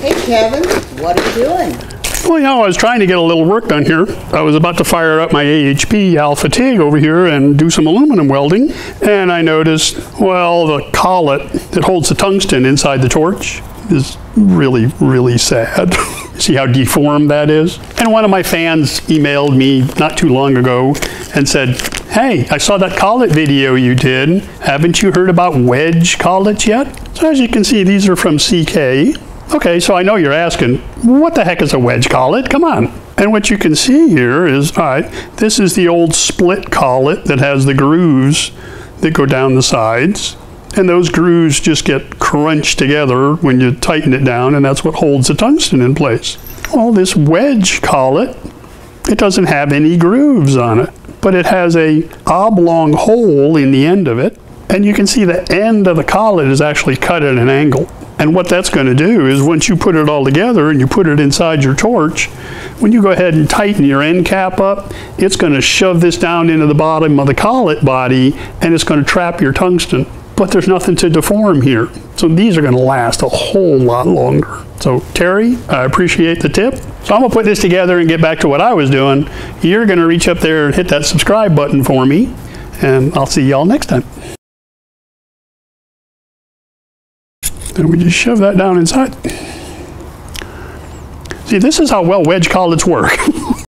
Hey Kevin, what are you doing? Well, you know, I was trying to get a little work done here. I was about to fire up my AHP AlphaTIG over here and do some aluminum welding. And I noticed, well, the collet that holds the tungsten inside the torch is really, really sad. See how deformed that is? And one of my fans emailed me not too long ago and said, hey, I saw that collet video you did. Haven't you heard about wedge collets yet? So as you can see, these are from CK. Okay, so I know you're asking, what the heck is a wedge collet? Come on. And what you can see here is, all right, this is the old split collet that has the grooves that go down the sides. And those grooves just get crunched together when you tighten it down, and that's what holds the tungsten in place. Well, this wedge collet, it doesn't have any grooves on it, but it has an oblong hole in the end of it. And you can see the end of the collet is actually cut at an angle. And what that's going to do is once you put it all together and you put it inside your torch, when you go ahead and tighten your end cap up, it's going to shove this down into the bottom of the collet body and it's going to trap your tungsten. But there's nothing to deform here. So these are going to last a whole lot longer. So Terry, I appreciate the tip. So I'm going to put this together and get back to what I was doing. You're going to reach up there and hit that subscribe button for me, and I'll see y'all next time. And we just shove that down inside. See, this is how well wedge collets work.